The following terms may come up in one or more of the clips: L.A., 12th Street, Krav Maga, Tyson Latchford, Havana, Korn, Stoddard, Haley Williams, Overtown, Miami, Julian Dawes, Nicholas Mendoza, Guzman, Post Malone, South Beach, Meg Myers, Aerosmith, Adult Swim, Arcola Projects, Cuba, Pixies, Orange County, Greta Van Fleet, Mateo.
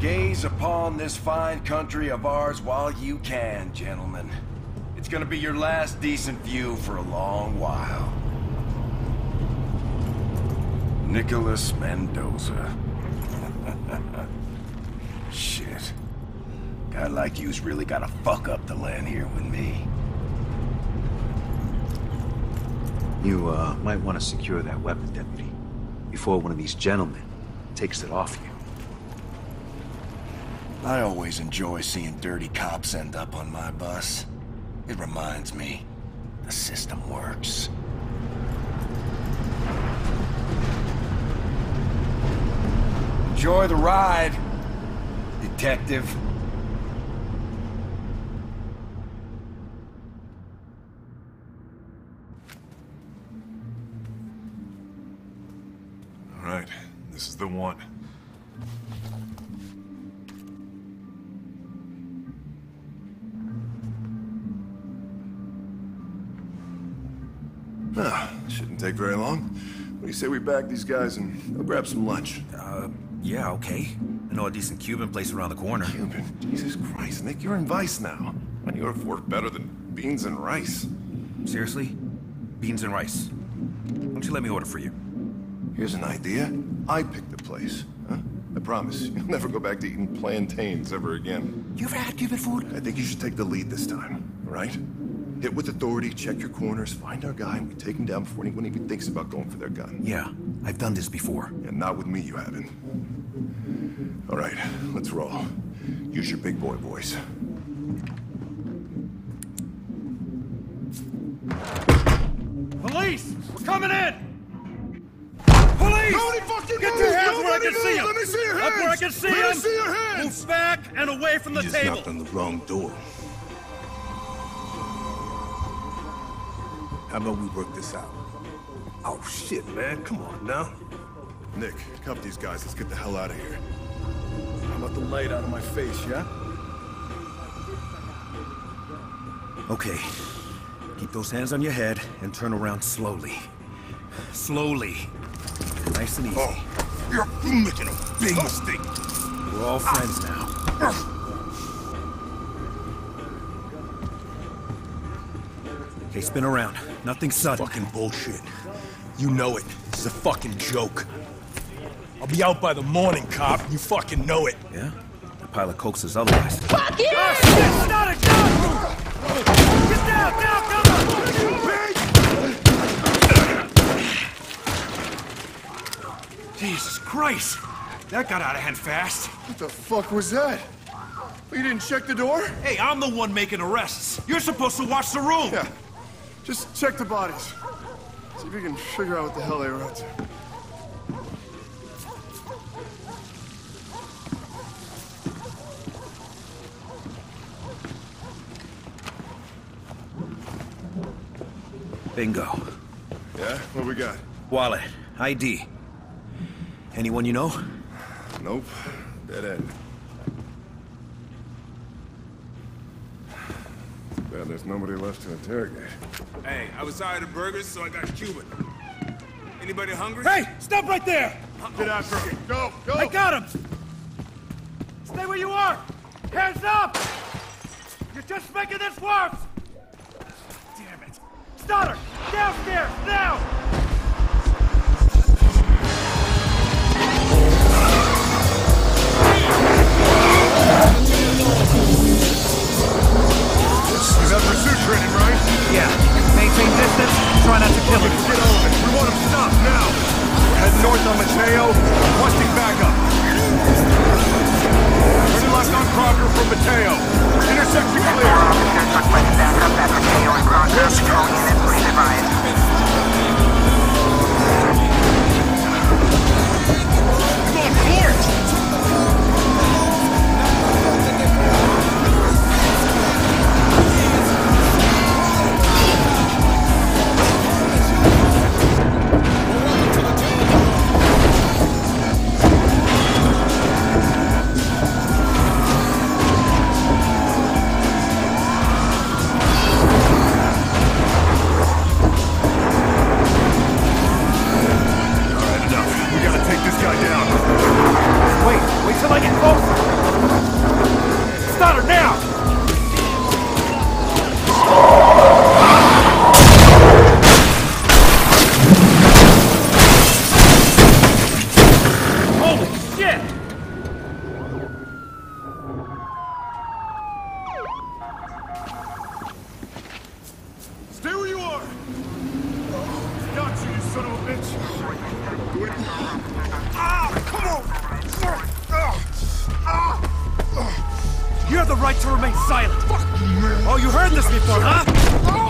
Gaze upon this fine country of ours while you can, gentlemen. It's gonna be your last decent view for a long while. Nicholas Mendoza. Shit. Guy like you's really gotta fuck up the land here with me. You, might want to secure that weapon, Deputy, before one of these gentlemen takes it off you. I always enjoy seeing dirty cops end up on my bus. It reminds me, the system works. Enjoy the ride, Detective. Right, this is the one. Shouldn't take very long. What do you say we bag these guys and go grab some lunch? Yeah, okay. I know a decent Cuban place around the corner. Cuban? Jesus Christ, Nick, you're in Vice now. I knew it worked better than beans and rice. Seriously? Beans and rice. Why don't you let me order for you? Here's an idea. I picked the place, huh? I promise, you'll never go back to eating plantains ever again. You ever had Cuban food? I think you should take the lead this time, all right? Hit with authority, check your corners, find our guy, and we take him down before anyone even thinks about going for their gun. Yeah, I've done this before. And yeah, not with me, you haven't. All right, let's roll. Use your big boy voice. Police! We're coming in! Police! Get your hands where I can see them! Let me see your hands! Up where I can see them! Let me see your hands! Move back and away from the table! You just knocked on the wrong door. How about we work this out? Oh shit, man, come on now. Nick, cuff these guys, let's get the hell out of here. How about the light out of my face, yeah? Okay. Keep those hands on your head and turn around slowly. Slowly. Nice and easy. Oh, you're making a big mistake. We're all friends now. Okay, spin around. Nothing sudden. Fucking bullshit. You know it. It's a fucking joke. I'll be out by the morning, cop. You fucking know it. Yeah? The pilot coaxes otherwise. Fuck you! Oh, shit! Stoddard! Get down! Down! Down! Jesus Christ! That got out of hand fast. What the fuck was that? You didn't check the door? Hey, I'm the one making arrests. You're supposed to watch the room. Yeah. Just check the bodies. See if you can figure out what the hell they were up to. Bingo. Yeah? What we got? Wallet. ID. Anyone you know? Nope. Dead end. Well, there's nobody left to interrogate. Hey, I was tired of burgers, so I got Cuban. Anybody hungry? Hey! Stop right there! Get out for me. Go! Go! I got him! Stay where you are! Hands up! You're just making this worse! Damn it. Stoddard! Downstairs! Now! You got pursuit training, right? Yeah. Maintain distance, try not to kill him. Get over it. We want him stopped now. Head north on Mateo, requesting backup. Turn left on Crocker from Mateo. Intersection clear. Officers request backup at Mateo and Crocker. All units, please advise. shit! Stay where you are! Got you, you son of a bitch! Ah! Come on! Ah! You have the right to remain silent! Fuck you, man! Oh, you heard this before, huh? Oh!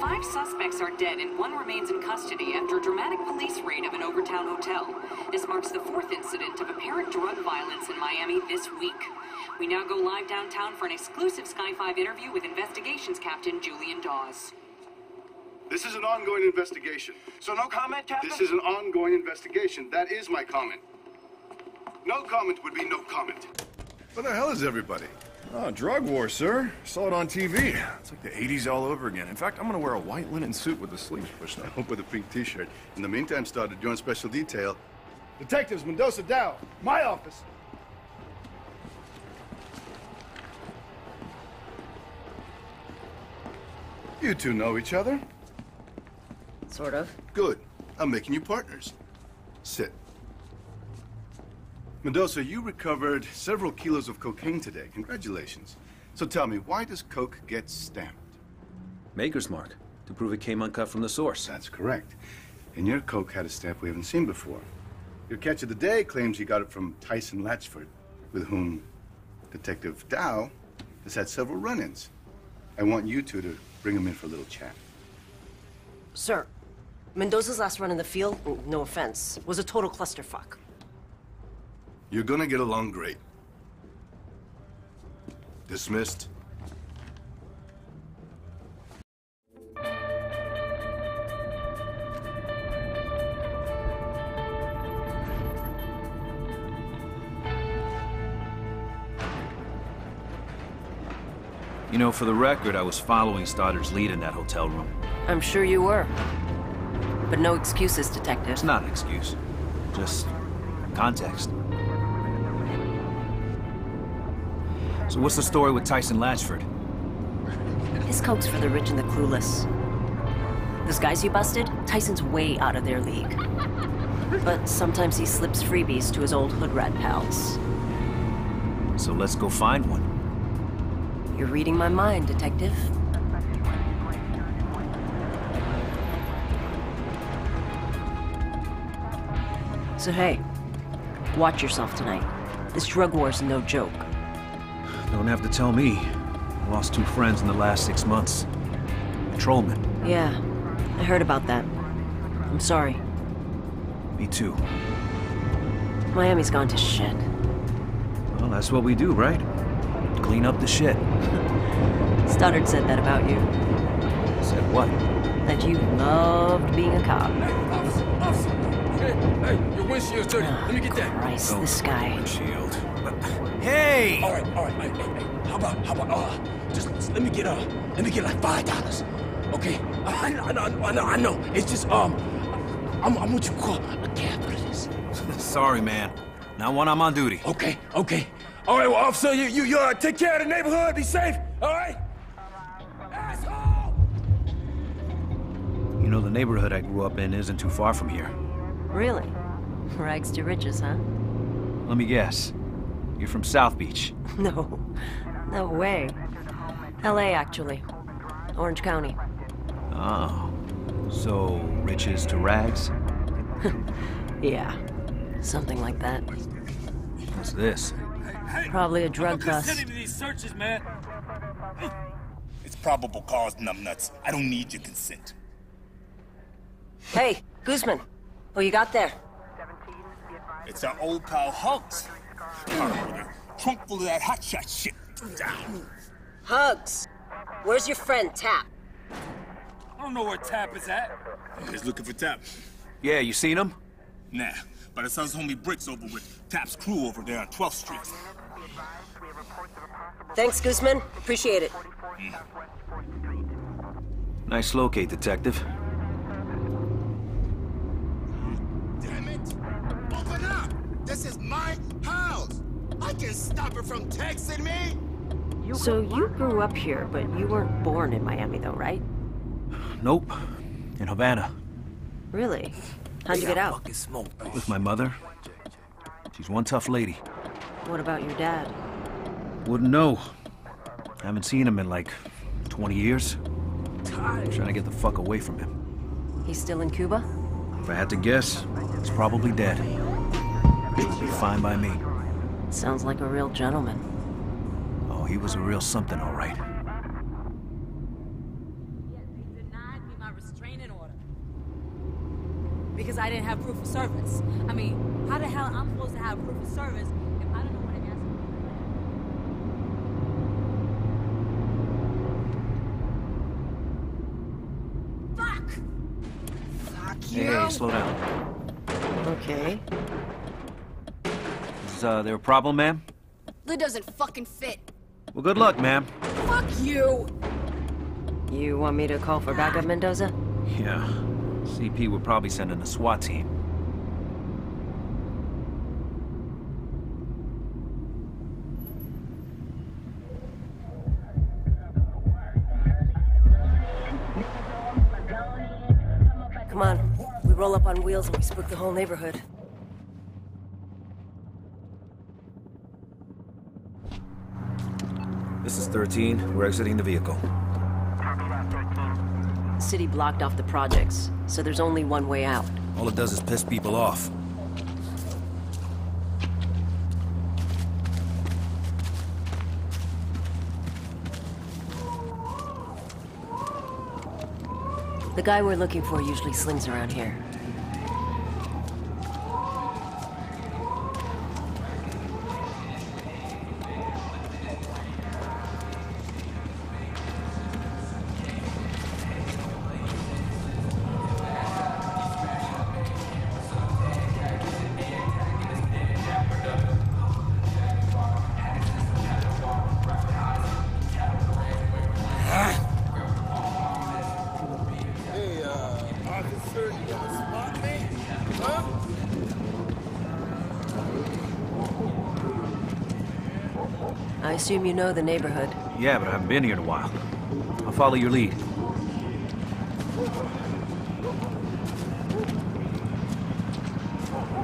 Five suspects are dead and one remains in custody after a dramatic police raid of an Overtown hotel. This marks the fourth incident of apparent drug violence in Miami this week. We now go live downtown for an exclusive Sky 5 interview with Investigations Captain Julian Dawes. This is an ongoing investigation. So no comment, Captain? This is an ongoing investigation. That is my comment. No comment would be no comment. Where the hell is everybody? Oh, drug war, sir. Saw it on TV. It's like the 80s all over again. In fact, I'm gonna wear a white linen suit with the sleeves pushed up with a pink t-shirt. In the meantime, Stoddard, you're on special detail. Detectives Mendoza Dow, my office. You two know each other? Sort of. Good. I'm making you partners. Sit. Mendoza, you recovered several kilos of cocaine today. Congratulations. So tell me, why does coke get stamped? Maker's mark, to prove it came uncut from the source. That's correct. And your coke had a stamp we haven't seen before. Your catch of the day claims you got it from Tyson Latchford, with whom Detective Dow has had several run-ins. I want you two to bring him in for a little chat. Sir, Mendoza's last run in the field, no offense, was a total clusterfuck. You're gonna get along great. Dismissed. You know, for the record, I was following Stoddard's lead in that hotel room. I'm sure you were. But no excuses, Detective. It's not an excuse. Just context. So what's the story with Tyson Latchford? His coke's for the rich and the clueless. Those guys you busted, Tyson's way out of their league. But sometimes he slips freebies to his old hood rat pals. So let's go find one. You're reading my mind, Detective. So hey, watch yourself tonight. This drug war's no joke. Don't have to tell me. I lost two friends in the last 6 months. Patrolmen. Yeah, I heard about that. I'm sorry. Me too. Miami's gone to shit. Well, that's what we do, right? Clean up the shit. Stoddard said that about you. Said what? That you loved being a cop. Hey, your windshield dirty. Let me get that. Christ, oh, this guy. Windshield. Hey! All right, hey. How about, just let me get like $5, okay? I know, it's just, I'm what you call a capitalist. Sorry, man. Not when I'm on duty. Okay. All right, well, officer, you take care of the neighborhood, be safe, all right? Asshole! You know, the neighborhood I grew up in isn't too far from here. Really? Rags to riches, huh? Let me guess. You're from South Beach. No. No way. L.A., actually. Orange County. Oh. So, riches to rags? Yeah. Something like that. What's this? Probably a drug bust. I'm consenting to these searches, man. It's probable cause, numbnuts. I don't need your consent. Hey, Guzman. Who you got there? It's our old pal Hugs. Trunk full of that hotshot shit. Hugs, where's your friend Tap? I don't know where Tap is at. He's looking for Tap. Yeah, you seen him? Nah, but his son's homie Brick's over with Tap's crew over there on 12th Street. Thanks, Guzman. Appreciate it. Nice locate, Detective. Damn it! Open up! This is my house! I can stop it from texting me! So you grew up here, but you weren't born in Miami though, right? Nope. In Havana. Really? How'd you get out? With my mother. She's one tough lady. What about your dad? Wouldn't know. I haven't seen him in like 20 years. I'm trying to get the fuck away from him. He's still in Cuba? If I had to guess, he's probably dead. It would be fine by me. Sounds like a real gentleman. Oh, he was a real something, all right. They denied me my restraining order. Because I didn't have proof of service. I mean, how the hell am I supposed to have proof of service if I don't know what I'm asking for? Fuck! Fuck you! Hey, slow down. Okay. Is there a problem, ma'am? Lid doesn't fucking fit. Well, good luck, ma'am. Fuck you! You want me to call for backup, Mendoza? Yeah. CP would probably send in a SWAT team. Come on. We roll up on wheels and we spook the whole neighborhood. This is 13. We're exiting the vehicle. The city blocked off the projects, so there's only one way out. All it does is piss people off. The guy we're looking for usually slings around here. I assume you know the neighborhood. Yeah, but I haven't been here in a while. I'll follow your lead.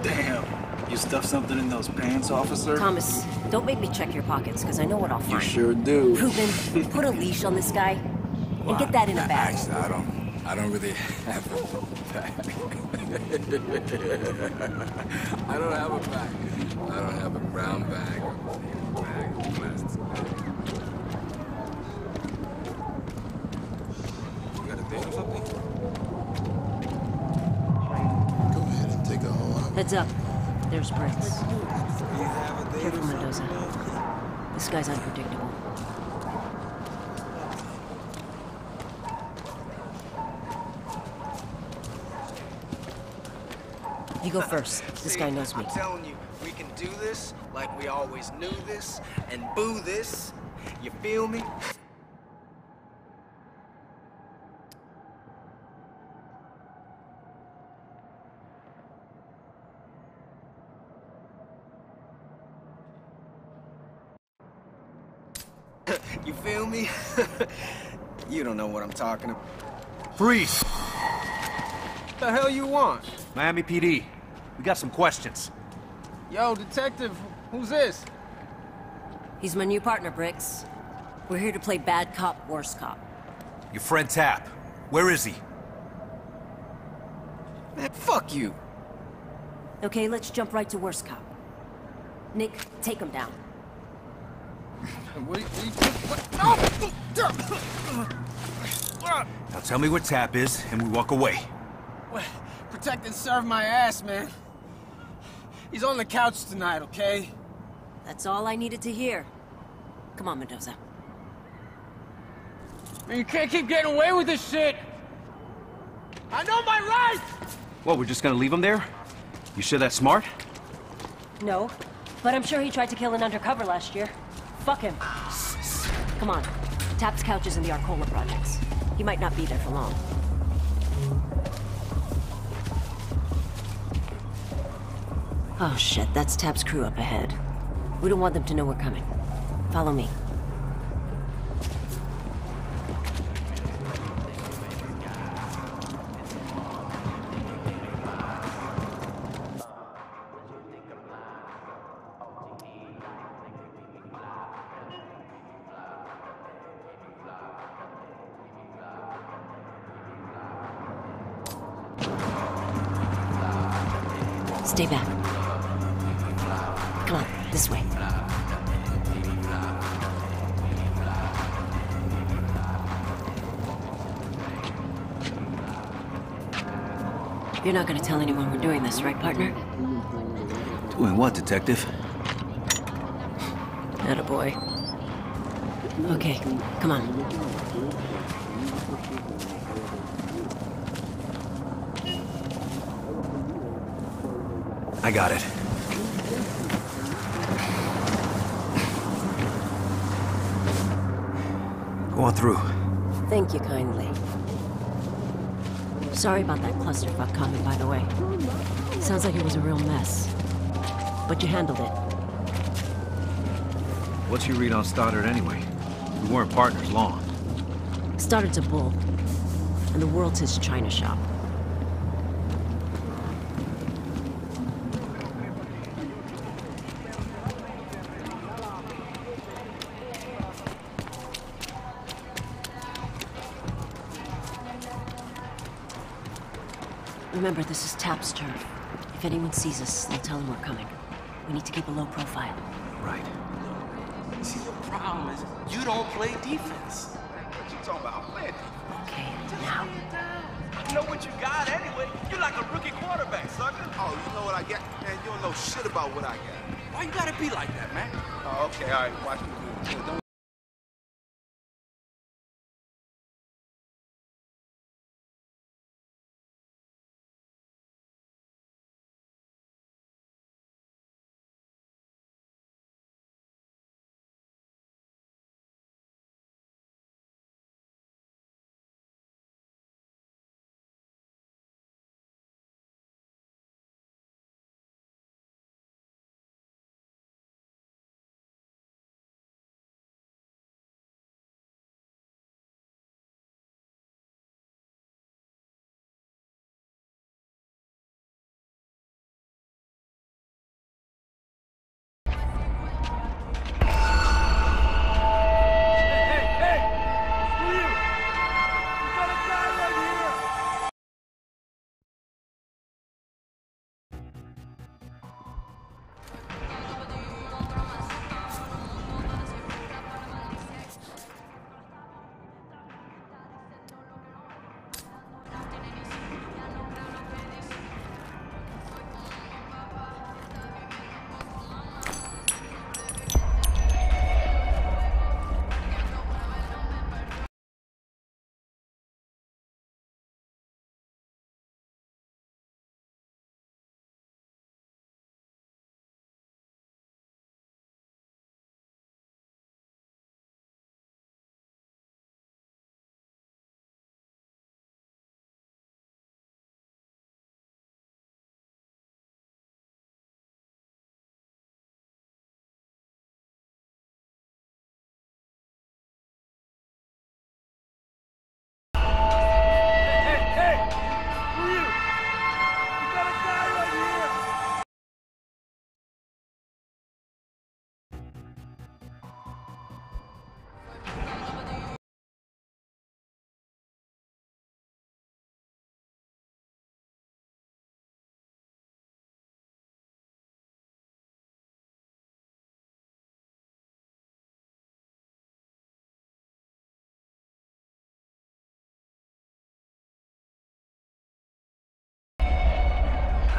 Damn! You stuffed something in those pants, officer? Thomas, don't make me check your pockets, because I know what I'll find. You sure do. Reuben, put a leash on this guy, and get that in a bag. Actually, I don't really have a bag. I don't have a bag. I don't have a brown bag. Heads up. There's Bricks. Careful, Mendoza. This guy's unpredictable. You go first. This guy knows me. I'm telling you, we can do this like we always knew this and boo this. You feel me? You feel me? You don't know what I'm talking about. Freeze! the hell you want? Miami PD. We got some questions. Yo, detective, who's this? He's my new partner, Bricks. We're here to play bad cop, worse cop. Your friend Tap. Where is he? Man, fuck you. Okay, let's jump right to worst cop. Nick, take him down. What? Now tell me where Tap is, and we walk away. Protect and serve my ass, man. He's on the couch tonight, okay? That's all I needed to hear. Come on, Mendoza. Man, you can't keep getting away with this shit! I know my rights! What, we're just gonna leave him there? You sure that's smart? No, but I'm sure he tried to kill an undercover last year. Fuck him. Come on. Tap's couch is in the Arcola Projects. He might not be there for long. Oh shit, that's Tap's crew up ahead. We don't want them to know we're coming. Follow me. Stay back. Come on, this way. You're not gonna tell anyone we're doing this, right, partner? Doing what, detective? Attaboy. Okay, come on. I got it. Go on through. Thank you kindly. Sorry about that clusterfuck comment, by the way. Sounds like it was a real mess. But you handled it. What's your read on Stoddard anyway? We weren't partners long. Stoddard's a bull. And the world's his china shop. Remember, this is Tap's turf. If anyone sees us, they'll tell them we're coming. We need to keep a low profile. Right. See, the problem is, you don't play defense. What you talking about? I'm playing defense. Okay, now. I know what you got anyway. You're like a rookie quarterback, sucker. Oh, you know what I got? Man, you don't know shit about what I got. Why you gotta be like that, man? Oh, okay, all right. Watch me do it. Don't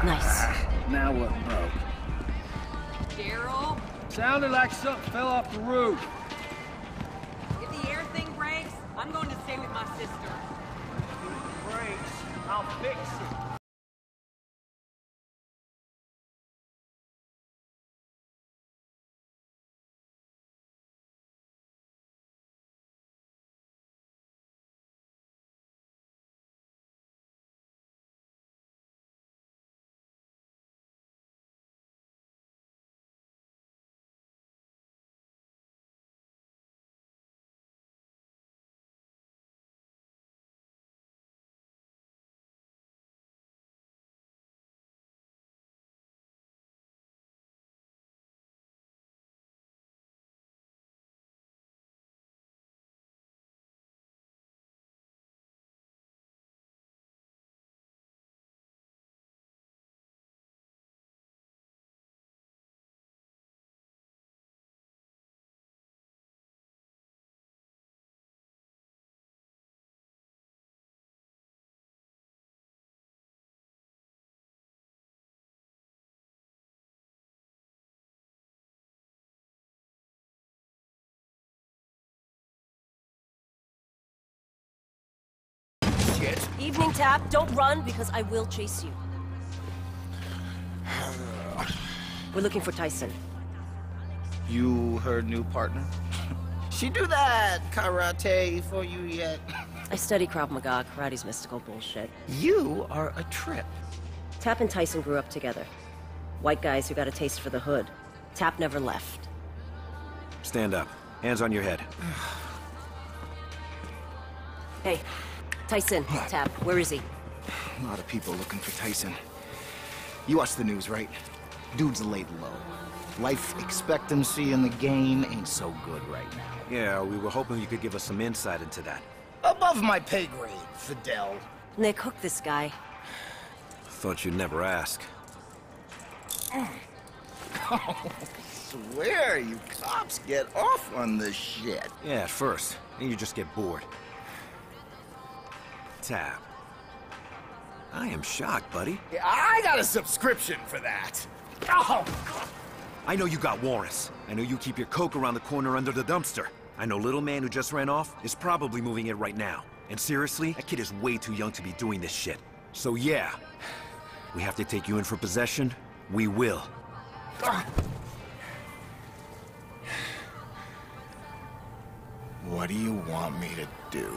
Nice. Now what broke? Daryl? Sounded like something fell off the roof. If the air thing breaks, I'm going to stay with my sister. If it breaks, I'll fix it. Evening, Tap. Don't run, because I will chase you. We're looking for Tyson. You her new partner? She do that karate for you yet? I study Krav Maga. Karate's mystical bullshit. You are a trip. Tap and Tyson grew up together. White guys who got a taste for the hood. Tap never left. Stand up. Hands on your head. Hey. Tyson, Tap, where is he? A lot of people looking for Tyson. You watch the news, right? Dude's laid low. Life expectancy in the game ain't so good right now. Yeah, we were hoping you could give us some insight into that. Above my pay grade, Fidel. Nick, hook this guy. Thought you'd never ask. Oh, swear you cops get off on this shit. Yeah, at first. Then you just get bored. Tap. I am shocked, buddy. Yeah, I got a subscription for that. Oh, God. I know you got warrants. I know you keep your coke around the corner under the dumpster. I know little man who just ran off is probably moving it right now. And seriously, that kid is way too young to be doing this shit. So yeah, we have to take you in for possession. We will. What do you want me to do?